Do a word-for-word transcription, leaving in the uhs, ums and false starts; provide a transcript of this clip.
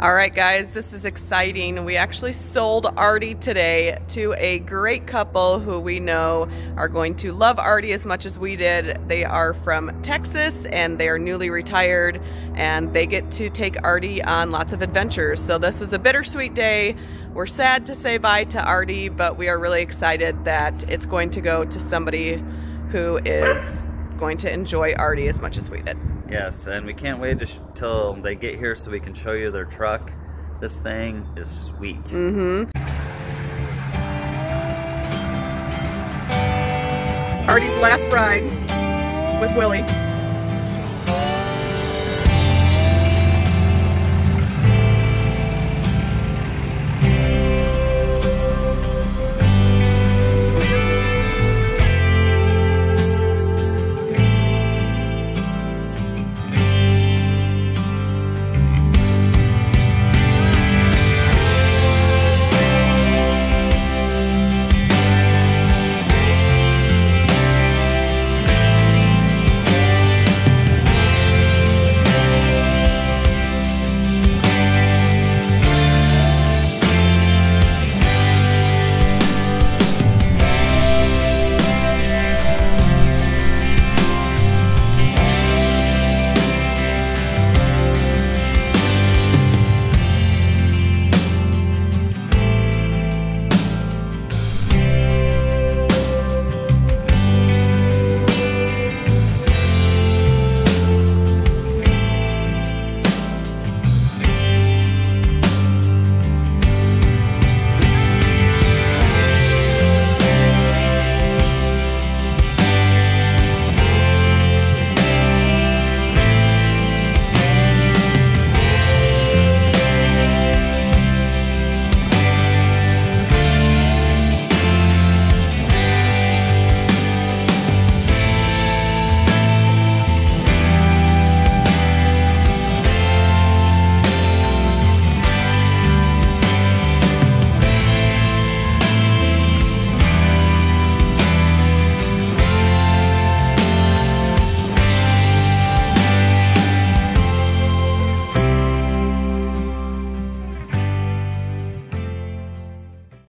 All right, guys, this is exciting. We actually sold Arty today to a great couple who we know are going to love Arty as much as we did. They are from Texas and they are newly retired, and they get to take Arty on lots of adventures. So this is a bittersweet day. We're sad to say bye to Arty, but we are really excited that it's going to go to somebody who is going to enjoy Arty as much as we did. Yes, and we can't wait to sh till they get here so we can show you their truck. This thing is sweet. Mm-hmm. Arty's last ride with Willie.